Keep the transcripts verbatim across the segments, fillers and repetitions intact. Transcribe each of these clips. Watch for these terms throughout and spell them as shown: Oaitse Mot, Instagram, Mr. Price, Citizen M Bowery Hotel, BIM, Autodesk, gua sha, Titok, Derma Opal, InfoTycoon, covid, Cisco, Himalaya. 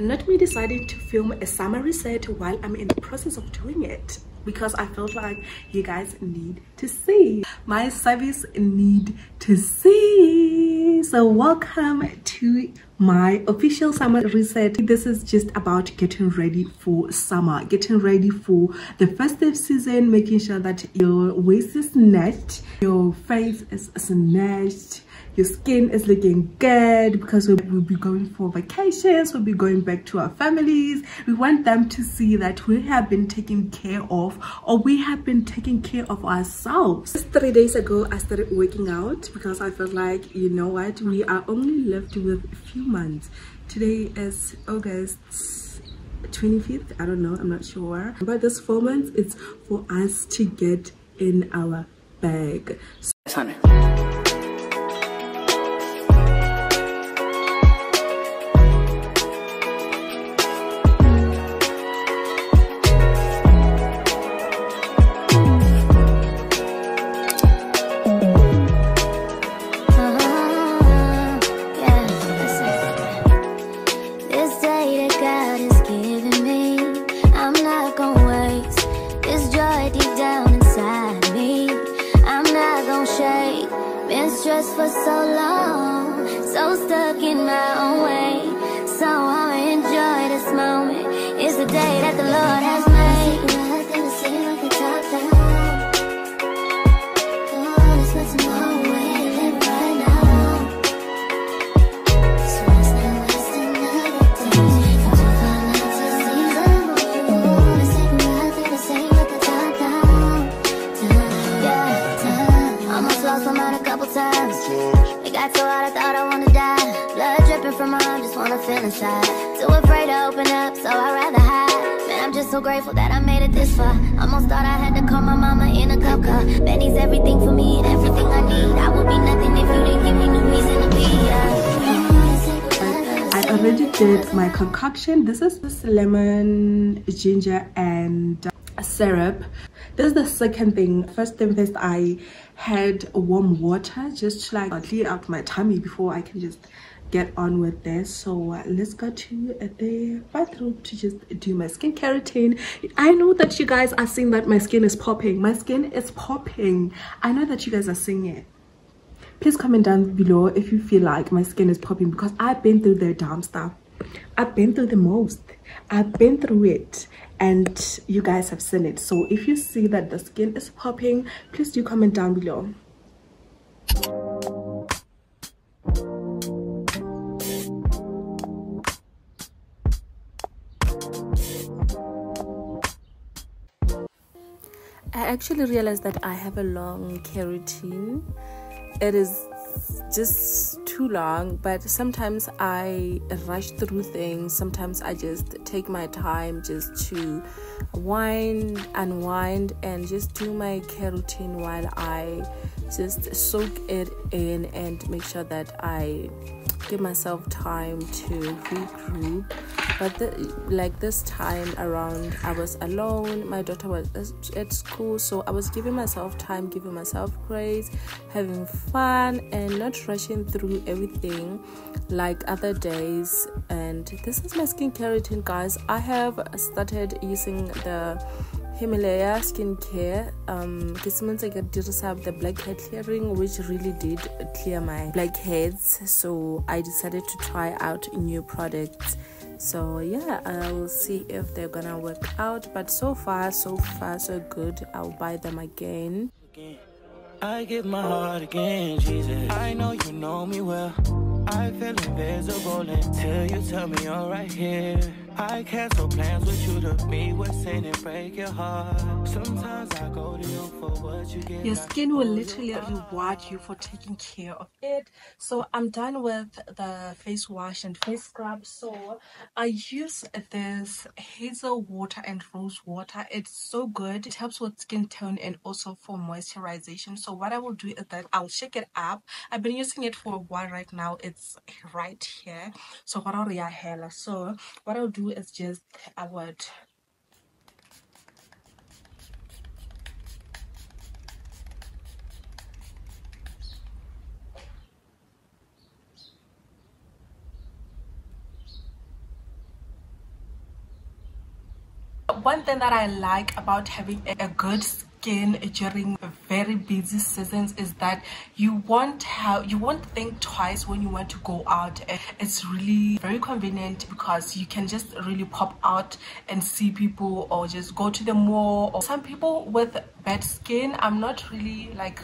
Not me decided to film a summer set while I'm in the process of doing it because I felt like you guys need to see my service need to see. So welcome to my official summer reset. This is just about getting ready for summer, getting ready for the festive season, making sure that your waist is snatched, your face is snatched, your skin is looking good, because we'll be going for vacations, we'll be going back to our families. We want them to see that we have been taken care of, or we have been taking care of ourselves. Just three days ago, I started working out because I felt like, you know what, we are only left with a few months. Today is August twenty-fifth. I don't know, I'm not sure. But this four months, it's for us to get in our bag. Sunny. For so long, so stuck in my own way, so I'ma enjoy this moment. It's the day that the Lord has made. Got so hot I thought I wanna die. Blood dripping from my arm, just wanna feel inside. Too afraid to open up, so I'd rather hide. Man, I'm just so grateful that I made it this far. Almost thought I had to call my mama in a cup car. Benny's everything for me and everything I need. I would be nothing if you didn't give me no reason to be. I already did my concoction. This is this lemon, ginger and syrup. This is the second thing. First thing first, I had warm water just to like clear out my tummy before I can just get on with this. So uh, let's go to uh, the bathroom to just do my skincare routine. I know that you guys are seeing that my skin is popping. My skin is popping. I know that you guys are seeing it. Please comment down below if you feel like my skin is popping, because I've been through the damn stuff. I've been through the most. I've been through it. And you guys have seen it. So if you see that the skin is popping, please do comment down below. I actually realized that I have a long care routine. It is just too long, but sometimes I rush through things. Sometimes I just take my time just to wind, unwind, and just do my care routine while I just soak it in and make sure that I give myself time to regroup. But the, like this time around, I was alone. My daughter was at school, so I was giving myself time, giving myself grace, having fun, and not rushing through everything like other days. And this is my skincare routine, guys. I have started using the Himalaya skincare. Um, this month I got the blackhead clearing, which really did clear my blackheads. So I decided to try out new products. So yeah, I'll see if they're gonna work out, but so far so far so good. I'll buy them again. I give my heart again, Jesus. I know you know me well. I feel invisible until you tell me you're right here. I cancel plans with you to be what's in it, break your heart. Sometimes I go to you for what you get. Your skin will literally reward you for taking care of it. So I'm done with the face wash and face scrub. So I use this hazel water and rose water. It's so good. It helps with skin tone and also for moisturization. So what I will do is that I'll shake it up. I've been using it for a while right now. It's right here. So what I'll hair. So what I'll do is just I would one thing that I like about having a good skin during very busy seasons is that you won't have you won't think twice when you want to go out. It's really very convenient because you can just really pop out and see people or just go to the mall. Or some people with bad skin, I'm not really like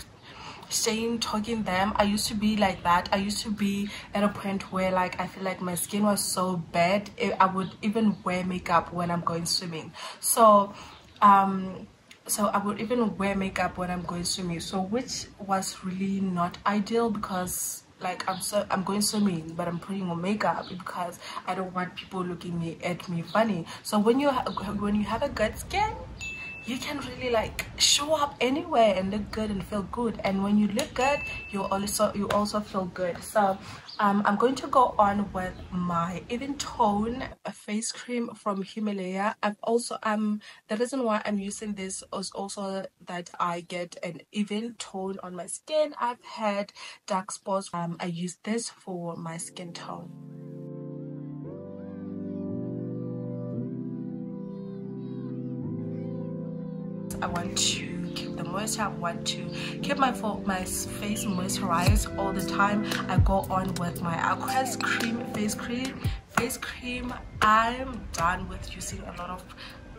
shame talking them. I used to be like that. I used to be at a point where like I feel like my skin was so bad I would even wear makeup when I'm going swimming. So um so I would even wear makeup when I'm going swimming, so which was really not ideal because like I'm so I'm going swimming but I'm putting on makeup because I don't want people looking me at me funny. So when you when you have a good skin, you can really like show up anywhere and look good and feel good, and when you look good you also you also feel good. So um I'm going to go on with my even tone face cream from Himalaya. I've also um the reason why I'm using this is also that I get an even tone on my skin. I've had dark spots. um I use this for my skin tone. I want to keep the moisture. I want to keep my my face moisturized all the time. I go on with my Aqua's cream face cream. Face cream. I'm done with using a lot of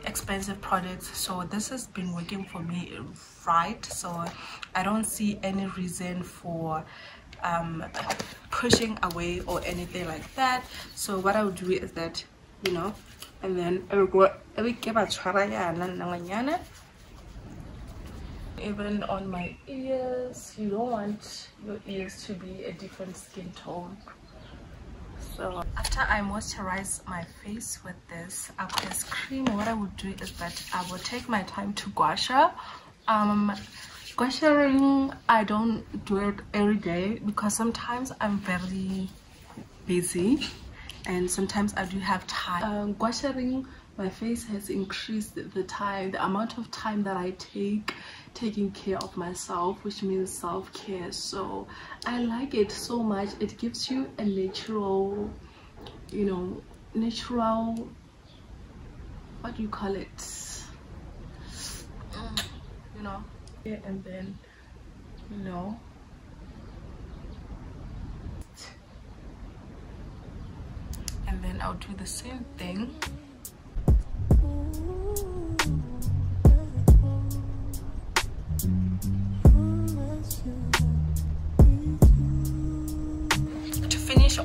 expensive products, so this has been working for me, right? So I don't see any reason for um, pushing away or anything like that. So what I would do is that, you know, and then I will go. I will give a try. Even on my ears, you don't want your ears to be a different skin tone. So after I moisturize my face with this Aqua's cream, what I would do is that I will take my time to gua sha. Um, gua shaing, I don't do it every day because sometimes I'm very busy and sometimes I do have time. Um, gua shaing, my face has increased the time, the amount of time that I take taking care of myself, which means self-care. So I like it so much. It gives you a natural, you know, natural, what do you call it, you know. Yeah, and then, you know, and then I'll do the same thing.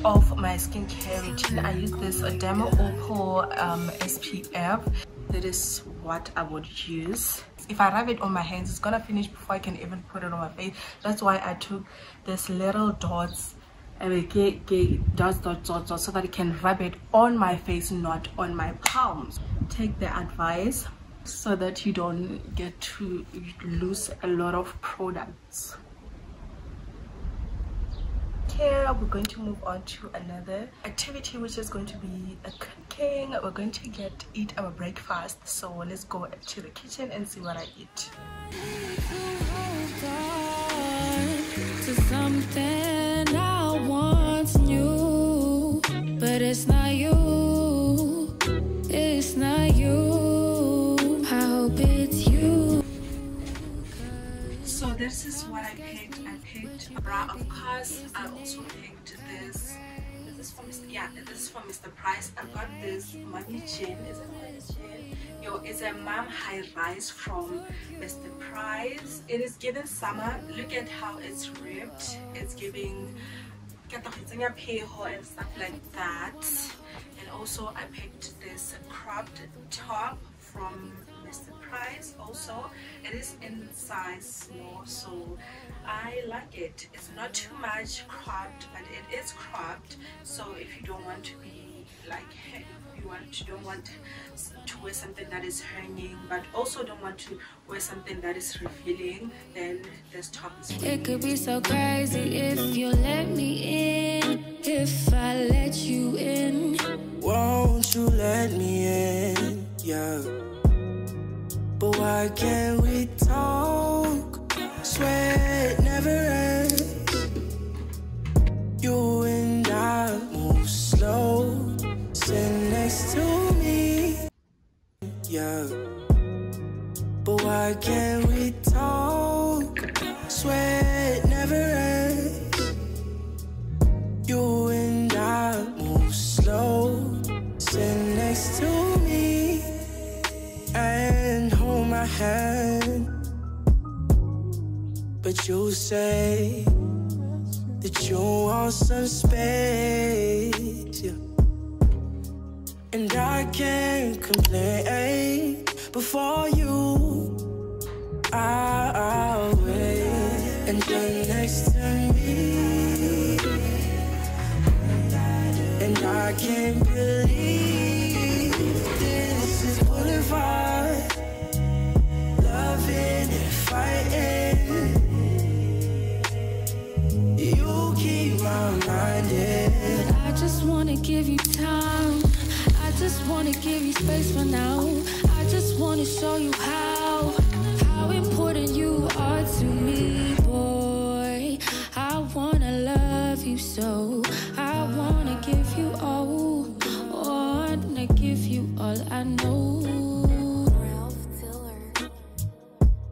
Of my skincare routine, I use this Derma Opal um, S P F. That is what I would use. If I rub it on my hands, it's gonna finish before I can even put it on my face. That's why I took this little dots, I will get, get dots, dots, dots, dots, so that I can rub it on my face, not on my palms. Take the advice so that you don't get to lose a lot of products. Here we're going to move on to another activity, which is going to be a cooking. We're going to get eat our breakfast, so let's go to the kitchen and see what I eat. To something I once knew, but it's not you, it's not you. I hope it's you. So this is what I picked. I picked a bra, of course. I also picked this. This is for Mister Yeah, this is for Mister Price. I got this money chain. Is it money chain? Yo, it's a mom high rise from Mister Price. It is giving summer. Look at how it's ripped. It's giving and stuff like that. And also Also, I picked this cropped top from Mister Price. Also, it is in size small, so I like it. It's not too much cropped, but it is cropped. So if you don't want to be like, you want you don't want to wear something that is hanging, but also don't want to wear something that is revealing, then this top is really it could be so crazy if you let me in. If I let you in, won't you let me in? Yeah. But why can't we talk? Swear it never ends. You and I move slow. Sit next to me. Yeah. But why can't we talk? Swear it never ends. You and I move slow. Sit next to me and hold my hand. But you say that you want some space, yeah. And I can't complain. Before you, I'll wait. And you're next to me, and I can't believe this is boulevard. Loving and fighting, you keep my mind in. I just wanna give you time. I just wanna give you space for now. I just wanna show you how How important you are to me, boy. I wanna love you so. I wanna give you all. I wanna give you all I know.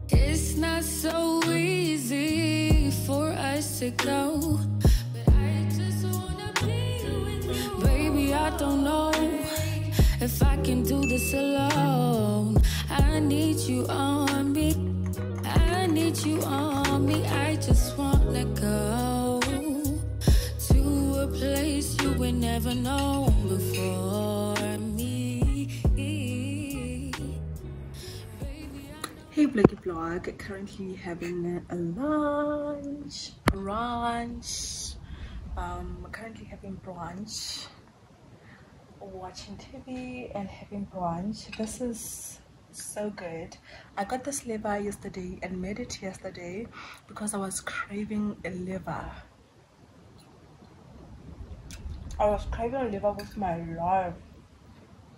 It's not so easy for us to go, but I just wanna be with you. Baby, I don't know if I can do this alone. I need you on me. I need you on me. I just wanna go to a place you would never know before me. Hey Bloggy Blog, currently having a lunch, brunch. Um, currently having brunch. Watching T V and having brunch. This is so good. I got this liver yesterday and made it yesterday because I was craving a liver. I was craving a liver with my life,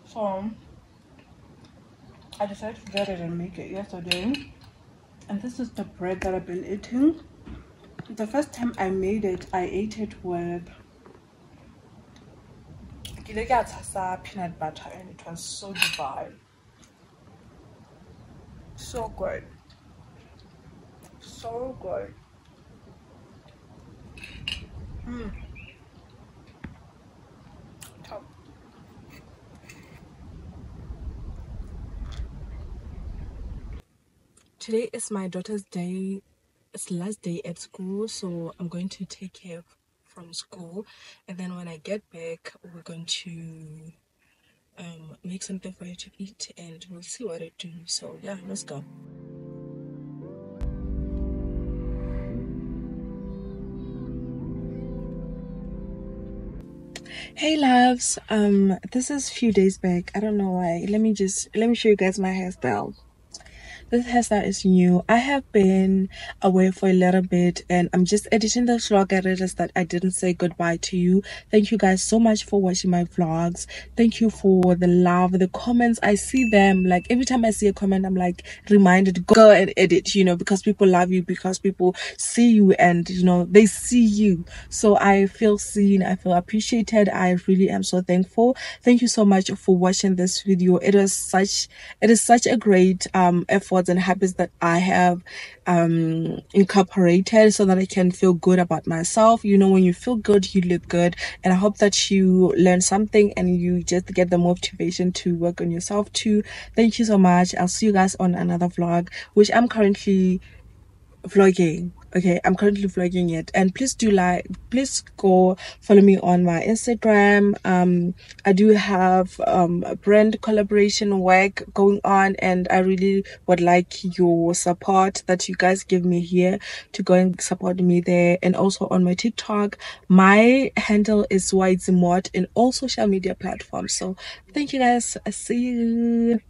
so I decided to get it and make it yesterday. And this is the bread that I've been eating. The first time I made it, I ate it with peanut butter, and it was so divine, so good, so good. Mm. Top. Today is my daughter's day. It's last day at school, so I'm going to take care of from school, and then when I get back we're going to um, make something for you to eat and we'll see what I do. So yeah, let's go. Hey loves, um this is a few days back. I don't know why. Let me just let me show you guys my hairstyle. This hairstyle is new. I have been away for a little bit and I'm just editing the vlog. I realized that I didn't say goodbye to you. Thank you guys so much for watching my vlogs. Thank you for the love, the comments. I see them, like every time I see a comment I'm like reminded, go and edit, you know, because people love you, because people see you, and you know they see you. So I feel seen, I feel appreciated. I really am so thankful. Thank you so much for watching this video. It is such it is such a great um effort and habits that I have um incorporated so that I can feel good about myself. You know, when you feel good you look good, and I hope that you learn something and you just get the motivation to work on yourself too. Thank you so much. I'll see you guys on another vlog, which I'm currently vlogging. Okay, I'm currently vlogging it, and please do like, please go follow me on my Instagram. um I do have um a brand collaboration work going on, and I really would like your support that you guys give me here to go and support me there. And also on my TikTok, my handle is Oaitse Mot in all social media platforms. So thank you guys, I see you.